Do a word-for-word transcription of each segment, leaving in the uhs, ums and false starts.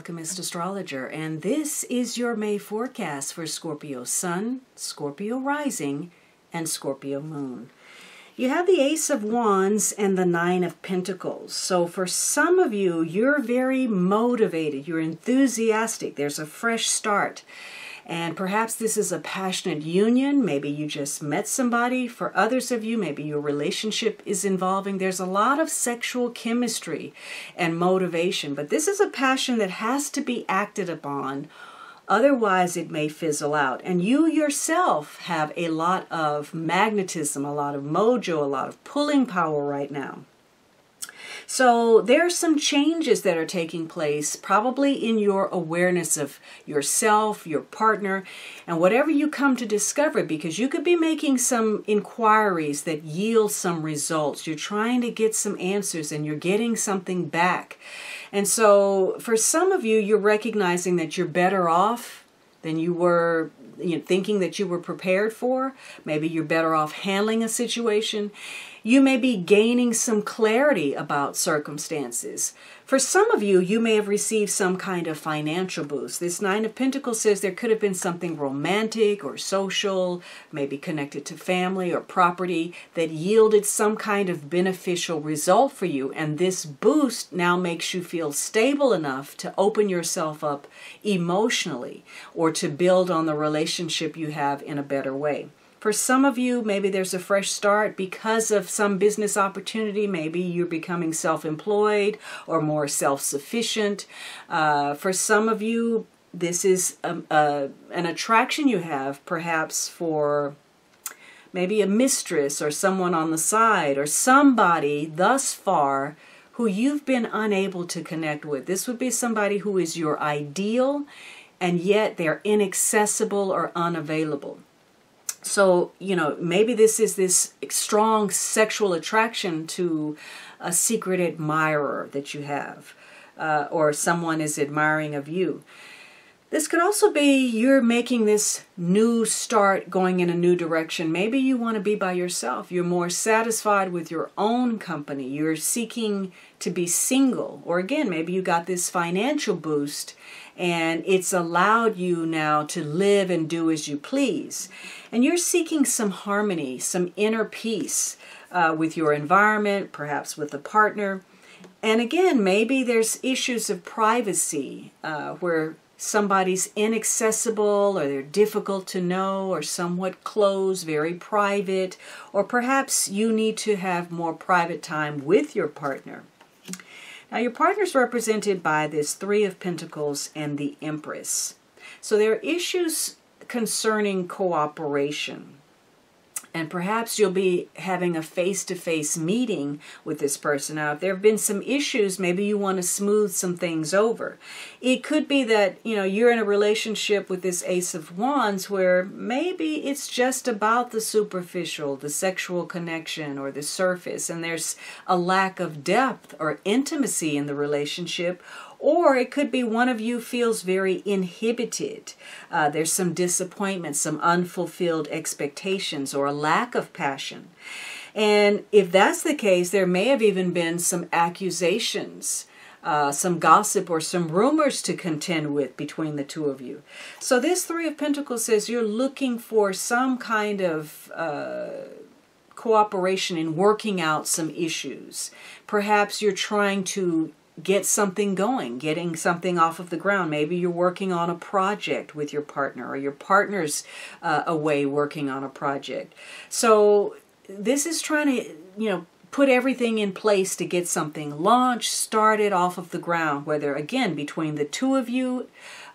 Alchemist Astrologer, and this is your May forecast for Scorpio Sun, Scorpio Rising, and Scorpio Moon. You have the Ace of Wands and the Nine of Pentacles. So for some of you, you're very motivated, you're enthusiastic, there's a fresh start. And perhaps this is a passionate union. Maybe you just met somebody. For others of you, maybe your relationship is involving. There's a lot of sexual chemistry and motivation. But this is a passion that has to be acted upon. Otherwise, it may fizzle out. And you yourself have a lot of magnetism, a lot of mojo, a lot of pulling power right now. So there are some changes that are taking place, probably in your awareness of yourself, your partner, and whatever you come to discover, because you could be making some inquiries that yield some results. You're trying to get some answers and you're getting something back. And so for some of you, you're recognizing that you're better off than you were you know, thinking that you were prepared for. Maybe you're better off handling a situation. You may be gaining some clarity about circumstances. For some of you, you may have received some kind of financial boost. This Nine of Pentacles says there could have been something romantic or social, maybe connected to family or property, that yielded some kind of beneficial result for you. And this boost now makes you feel stable enough to open yourself up emotionally or to build on the relationship you have in a better way. For some of you, maybe there's a fresh start because of some business opportunity. Maybe you're becoming self-employed or more self-sufficient. Uh, for some of you, this is a, a, an attraction you have perhaps for maybe a mistress or someone on the side or somebody thus far who you've been unable to connect with. This would be somebody who is your ideal and yet they're inaccessible or unavailable. So, you know, maybe this is this strong sexual attraction to a secret admirer that you have, uh, or someone is admiring of you. This could also be you're making this new start, going in a new direction. Maybe you want to be by yourself. You're more satisfied with your own company. You're seeking to be single. Or again, maybe you got this financial boost and it's allowed you now to live and do as you please. And you're seeking some harmony, some inner peace uh, with your environment, perhaps with a partner. And again, maybe there's issues of privacy uh, where somebody's inaccessible or they're difficult to know or somewhat close, very private, or perhaps you need to have more private time with your partner. Now your partner's represented by this Three of Pentacles and the Empress. So there are issues concerning cooperation. And perhaps you'll be having a face-to-face meeting with this person. Now, if there have been some issues, maybe you want to smooth some things over. It could be that, you know, you're in a relationship with this Ace of Wands where maybe it's just about the superficial, the sexual connection or the surface, and there's a lack of depth or intimacy in the relationship. Or it could be one of you feels very inhibited. Uh, there's some disappointment, some unfulfilled expectations, or a lack of passion. And if that's the case, there may have even been some accusations, uh, some gossip, or some rumors to contend with between the two of you. So this Three of Pentacles says you're looking for some kind of Uh, cooperation in working out some issues. Perhaps you're trying to get something going, getting something off of the ground. Maybe you're working on a project with your partner or your partner's uh, away working on a project. So this is trying to, you know, put everything in place to get something launched, started off of the ground, whether again between the two of you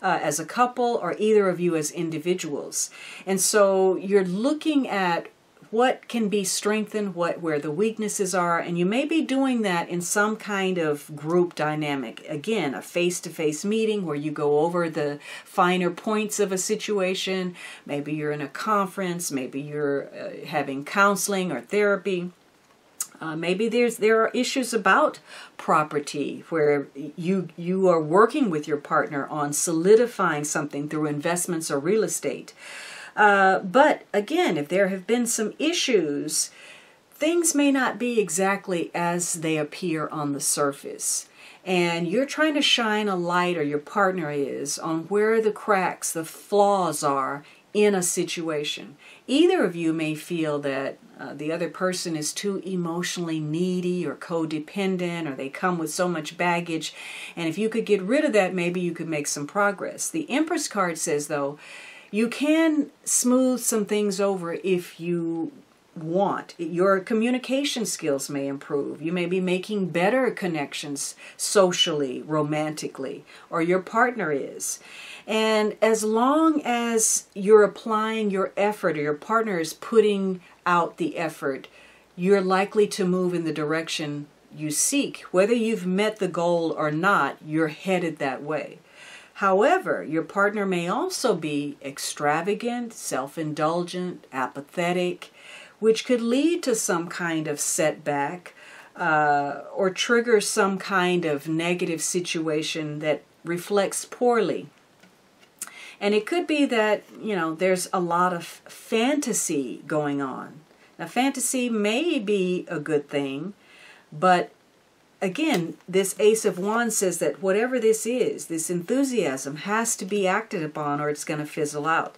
uh, as a couple or either of you as individuals. And so you're looking at what can be strengthened, what where the weaknesses are, and you may be doing that in some kind of group dynamic. Again, a face-to-face meeting where you go over the finer points of a situation. Maybe you're in a conference, maybe you're uh, having counseling or therapy. Uh, maybe there's there are issues about property where you you are working with your partner on solidifying something through investments or real estate. Uh, but again, if there have been some issues, things may not be exactly as they appear on the surface. and you're trying to shine a light, or your partner is, on where the cracks, the flaws are in a situation. Either of you may feel that uh, the other person is too emotionally needy or codependent, or they come with so much baggage, and if you could get rid of that, maybe you could make some progress. The Empress card says, though, you can smooth some things over if you want. Your communication skills may improve. You may be making better connections socially, romantically, or your partner is. And as long as you're applying your effort, or your partner is putting out the effort, you're likely to move in the direction you seek. Whether you've met the goal or not, you're headed that way. However, your partner may also be extravagant, self-indulgent, apathetic, which could lead to some kind of setback uh, or trigger some kind of negative situation that reflects poorly. And it could be that, you know, there's a lot of fantasy going on. Now, fantasy may be a good thing, but again, this Ace of Wands says that whatever this is, this enthusiasm has to be acted upon, or it's going to fizzle out.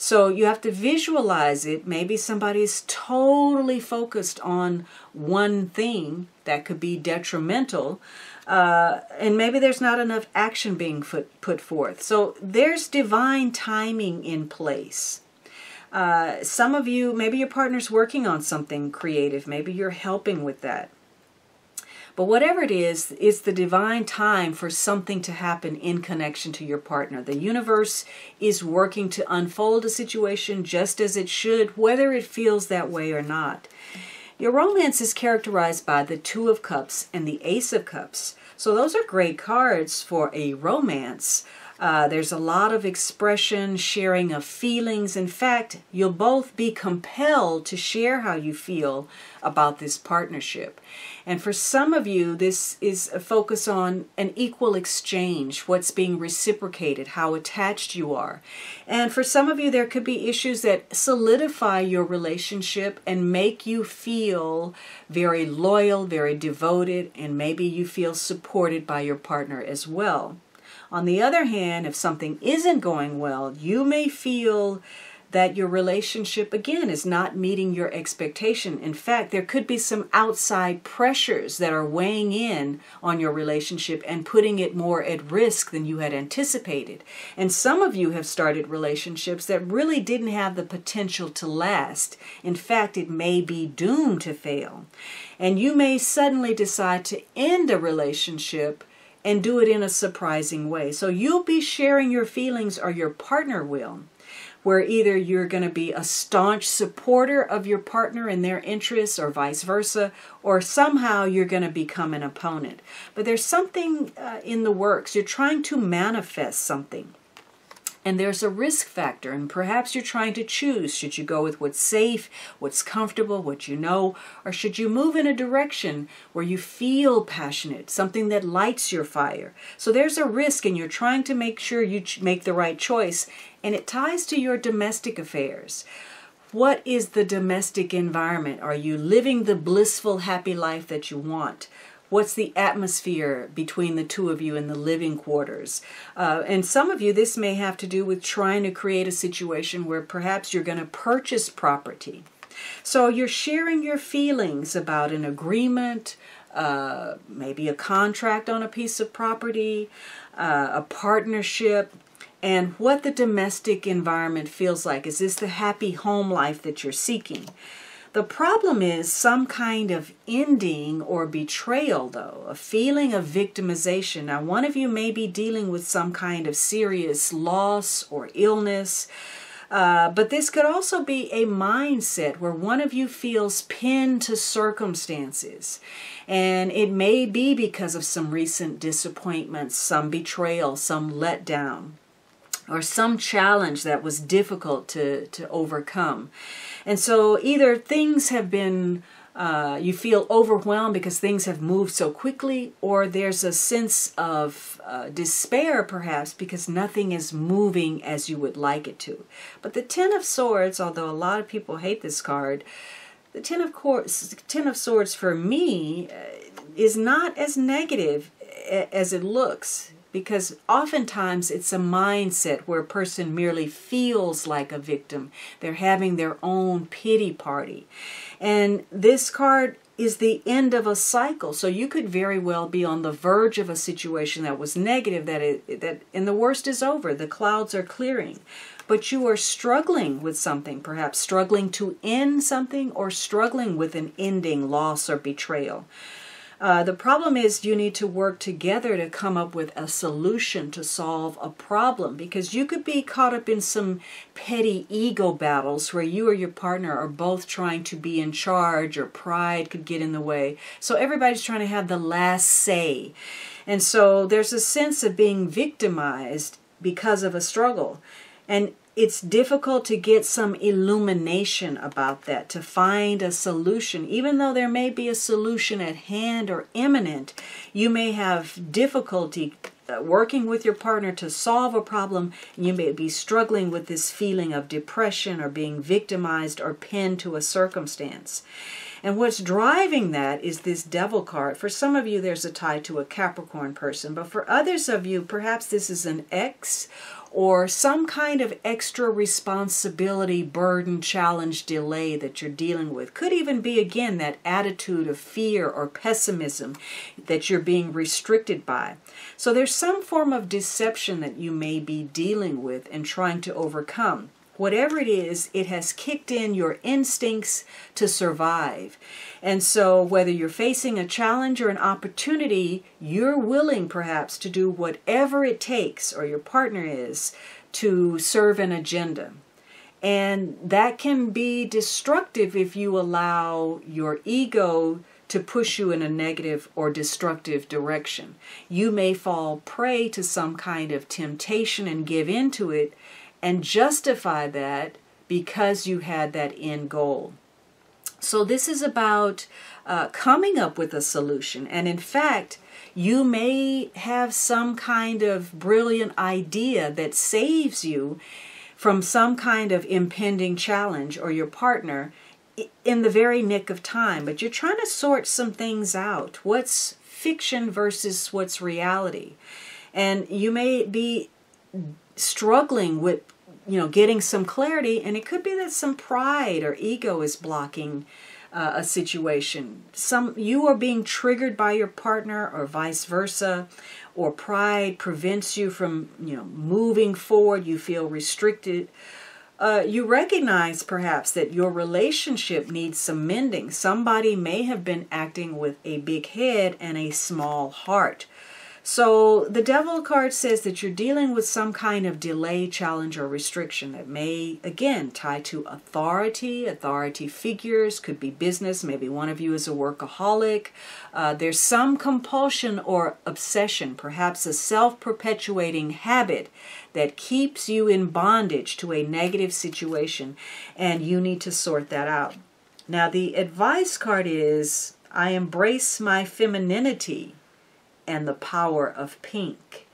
So you have to visualize it. Maybe somebody's totally focused on one thing that could be detrimental, uh, and maybe there's not enough action being put, put forth. So there's divine timing in place. Uh, some of you, maybe your partner's working on something creative. Maybe you're helping with that. But whatever it is, it's the divine time for something to happen in connection to your partner. The universe is working to unfold a situation just as it should, whether it feels that way or not. Your romance is characterized by the Two of Cups and the Ace of Cups. So those are great cards for a romance. Uh, there's a lot of expression, sharing of feelings. In fact, you'll both be compelled to share how you feel about this partnership. And for some of you, this is a focus on an equal exchange, what's being reciprocated, how attached you are. And for some of you, there could be issues that solidify your relationship and make you feel very loyal, very devoted, and maybe you feel supported by your partner as well. On the other hand, if something isn't going well, you may feel that your relationship, again, is not meeting your expectation. In fact, there could be some outside pressures that are weighing in on your relationship and putting it more at risk than you had anticipated. And some of you have started relationships that really didn't have the potential to last. In fact, it may be doomed to fail. And you may suddenly decide to end a relationship and do it in a surprising way. So you'll be sharing your feelings, or your partner will, where either you're going to be a staunch supporter of your partner and their interests, or vice versa, or somehow you're going to become an opponent. But there's something uh, in the works. You're trying to manifest something. And there's a risk factor, and perhaps you're trying to choose. Should you go with what's safe, what's comfortable, what you know, or should you move in a direction where you feel passionate, something that lights your fire? So there's a risk, and you're trying to make sure you make the right choice, and it ties to your domestic affairs. What is the domestic environment? Are you living the blissful, happy life that you want? What's the atmosphere between the two of you in the living quarters? Uh, and some of you, this may have to do with trying to create a situation where perhaps you're going to purchase property. So you're sharing your feelings about an agreement, uh, maybe a contract on a piece of property, uh, a partnership, and what the domestic environment feels like. Is this the happy home life that you're seeking? The problem is some kind of ending or betrayal, though, a feeling of victimization. Now, one of you may be dealing with some kind of serious loss or illness, uh, but this could also be a mindset where one of you feels pinned to circumstances. And it may be because of some recent disappointments, some betrayal, some letdown, or some challenge that was difficult to, to overcome. And so either things have been, uh, you feel overwhelmed because things have moved so quickly, or there's a sense of uh, despair perhaps because nothing is moving as you would like it to. But the Ten of Swords, although a lot of people hate this card, the Ten of, Ten of Swords for me uh, is not as negative as it looks, because oftentimes it's a mindset where a person merely feels like a victim. They're having their own pity party. And this card is the end of a cycle. So you could very well be on the verge of a situation that was negative, that it, that and the worst is over. The clouds are clearing. But you are struggling with something, perhaps struggling to end something or struggling with an ending, loss, or betrayal. Uh, the problem is you need to work together to come up with a solution to solve a problem, because you could be caught up in some petty ego battles where you or your partner are both trying to be in charge, or pride could get in the way. So everybody's trying to have the last say. And so there's a sense of being victimized because of a struggle. And it's difficult to get some illumination about that, to find a solution. Even though there may be a solution at hand or imminent, you may have difficulty working with your partner to solve a problem. You may be struggling with this feeling of depression or being victimized or pinned to a circumstance. And what's driving that is this devil card. For some of you, there's a tie to a Capricorn person, but for others of you, perhaps this is an ex or some kind of extra responsibility, burden, challenge, delay that you're dealing with. Could even be, again, that attitude of fear or pessimism that you're being restricted by. So there's some form of deception that you may be dealing with and trying to overcome. Whatever it is, it has kicked in your instincts to survive. And so whether you're facing a challenge or an opportunity, you're willing perhaps to do whatever it takes, or your partner is, to serve an agenda. And that can be destructive if you allow your ego to push you in a negative or destructive direction. You may fall prey to some kind of temptation and give in to it, and justify that because you had that end goal. So this is about uh, coming up with a solution. And in fact, you may have some kind of brilliant idea that saves you from some kind of impending challenge or your partner in the very nick of time. But you're trying to sort some things out. What's fiction versus what's reality? And you may be struggling with, you know, getting some clarity, and it could be that some pride or ego is blocking uh, a situation. Some you are being triggered by your partner, or vice versa, or pride prevents you from, you know, moving forward. You feel restricted. Uh, you recognize perhaps that your relationship needs some mending. Somebody may have been acting with a big head and a small heart. So the devil card says that you're dealing with some kind of delay, challenge, or restriction that may, again, tie to authority, authority figures, could be business. Maybe one of you is a workaholic. Uh, there's some compulsion or obsession, perhaps a self-perpetuating habit that keeps you in bondage to a negative situation, and you need to sort that out. Now, the advice card is, I embrace my femininity and the power of pink.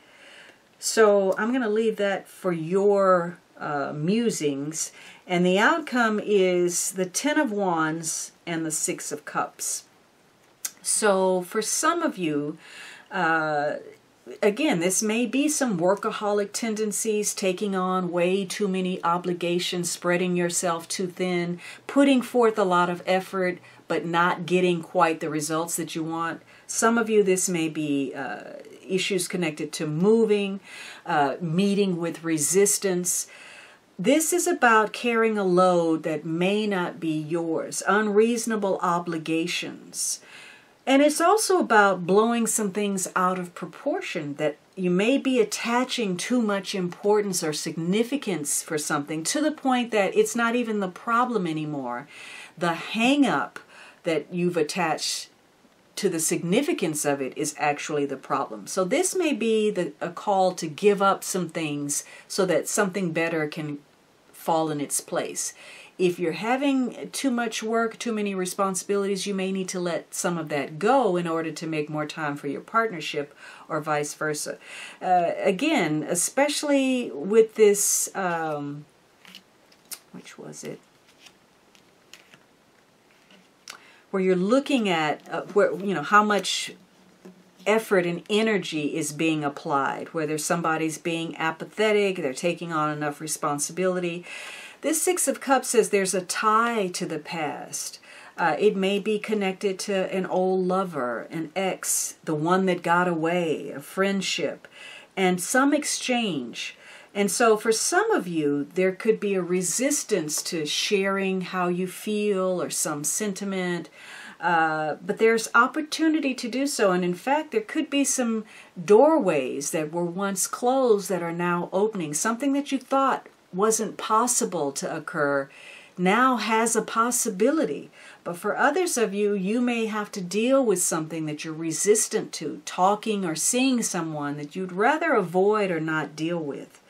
So I'm going to leave that for your uh, musings. And the outcome is the Ten of Wands and the Six of Cups. So for some of you, uh, again, this may be some workaholic tendencies, taking on way too many obligations, spreading yourself too thin, putting forth a lot of effort, but not getting quite the results that you want. Some of you, this may be uh, issues connected to moving, uh, meeting with resistance. This is about carrying a load that may not be yours, unreasonable obligations. And it's also about blowing some things out of proportion, that you may be attaching too much importance or significance for something to the point that it's not even the problem anymore. The hang-up that you've attached to the significance of it is actually the problem. So this may be the, a call to give up some things so that something better can fall in its place. If you're having too much work, too many responsibilities, you may need to let some of that go in order to make more time for your partnership, or vice versa. Uh, again, especially with this, um, which was it? Where you're looking at uh, where, you know, how much effort and energy is being applied, whether somebody's being apathetic, they're taking on enough responsibility. This Six of Cups says there's a tie to the past. Uh, it may be connected to an old lover, an ex, the one that got away, a friendship, and some exchange. And so for some of you, there could be a resistance to sharing how you feel or some sentiment, uh, but there's opportunity to do so. And in fact, there could be some doorways that were once closed that are now opening. Something that you thought wasn't possible to occur now has a possibility. But for others of you, you may have to deal with something that you're resistant to, talking or seeing someone that you'd rather avoid or not deal with.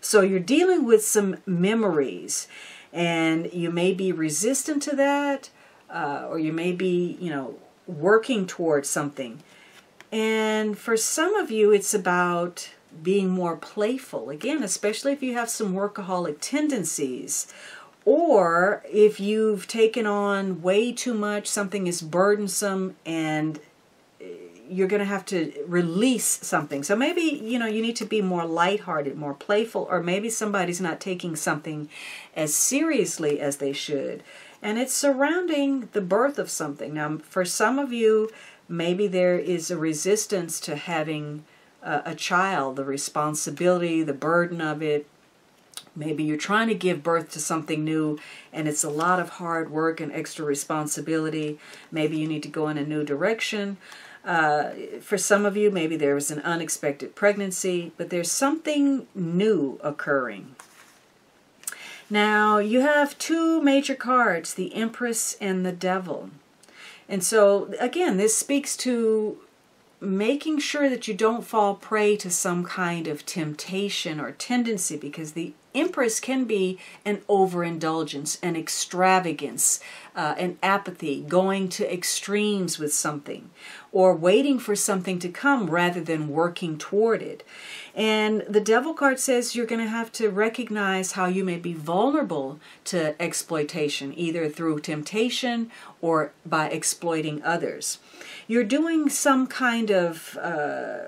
So you're dealing with some memories, and you may be resistant to that, uh, or you may be, you know, working towards something. And for some of you, it's about being more playful. Again, especially if you have some workaholic tendencies, or if you've taken on way too much, something is burdensome, and you're going to have to release something. So maybe, you know, you need to be more lighthearted, more playful, or maybe somebody's not taking something as seriously as they should. And it's surrounding the birth of something. Now, for some of you, maybe there is a resistance to having a, a child, the responsibility, the burden of it. Maybe you're trying to give birth to something new, and it's a lot of hard work and extra responsibility. Maybe you need to go in a new direction. Uh, for some of you, maybe there was an unexpected pregnancy, but there's something new occurring. Now, you have two major cards, the Empress and the Devil. And so, again, this speaks to making sure that you don't fall prey to some kind of temptation or tendency, because the Empress can be an overindulgence, an extravagance, uh, an apathy, going to extremes with something, or waiting for something to come rather than working toward it. And the Devil card says you're going to have to recognize how you may be vulnerable to exploitation, either through temptation or by exploiting others. You're doing some kind of uh,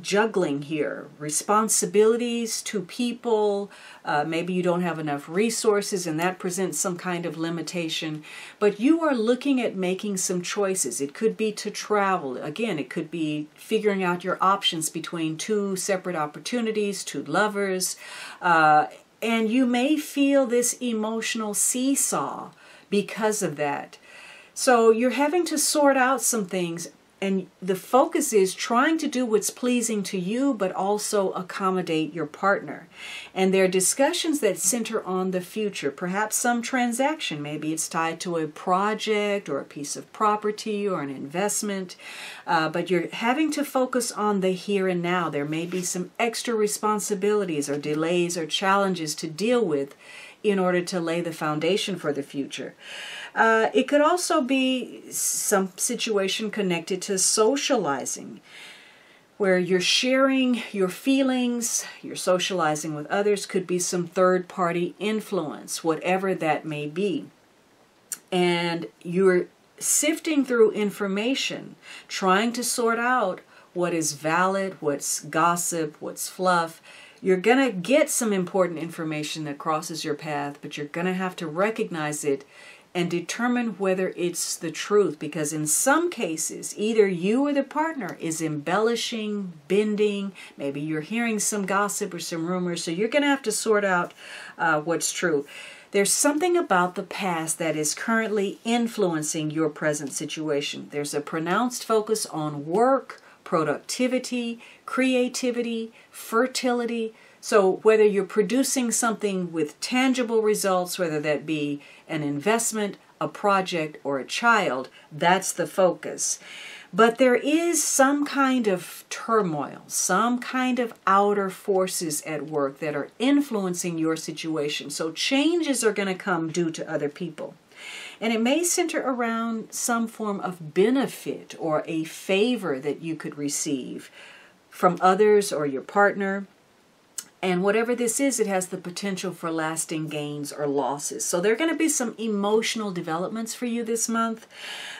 juggling here, responsibilities to people. Uh, maybe you don't have enough resources, and that presents some kind of limitation. But you are looking at making some choices. It could be to travel. Again, it could be figuring out your options between two separate opportunities, two lovers. Uh, and you may feel this emotional seesaw because of that. So you're having to sort out some things. And the focus is trying to do what's pleasing to you, but also accommodate your partner. And there are discussions that center on the future, perhaps some transaction. Maybe it's tied to a project or a piece of property or an investment. Uh, but you're having to focus on the here and now. There may be some extra responsibilities or delays or challenges to deal with in order to lay the foundation for the future. Uh, it could also be some situation connected to socializing, where you're sharing your feelings, you're socializing with others. Could be some third-party influence, whatever that may be. And you're sifting through information, trying to sort out what is valid, what's gossip, what's fluff. You're going to get some important information that crosses your path, but you're going to have to recognize it and determine whether it's the truth, because in some cases, either you or the partner is embellishing, bending. Maybe you're hearing some gossip or some rumors, so you're going to have to sort out uh, what's true. There's something about the past that is currently influencing your present situation. There's a pronounced focus on work, productivity, creativity, fertility. So whether you're producing something with tangible results, whether that be an investment, a project, or a child, that's the focus. But there is some kind of turmoil, some kind of outer forces at work that are influencing your situation. So changes are going to come due to other people. And it may center around some form of benefit or a favor that you could receive from others or your partner. And whatever this is, it has the potential for lasting gains or losses. So there are going to be some emotional developments for you this month.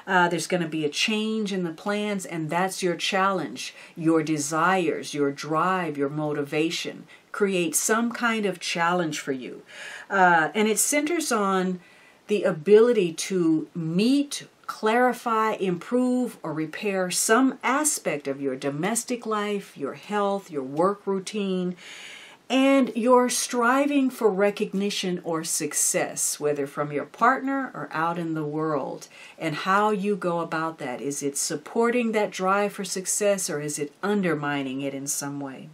Uh, there's going to be a change in the plans, and that's your challenge, your desires, your drive, your motivation. Create some kind of challenge for you. Uh, and it centers on the ability to meet, clarify, improve, or repair some aspect of your domestic life, your health, your work routine, and you're striving for recognition or success, whether from your partner or out in the world. And how you go about that. Is it supporting that drive for success, or is it undermining it in some way?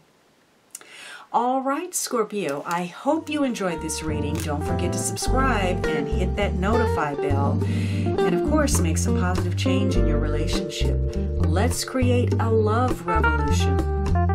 All right, Scorpio, I hope you enjoyed this reading. Don't forget to subscribe and hit that notify bell. And of course, make some positive change in your relationship. Let's create a love revolution.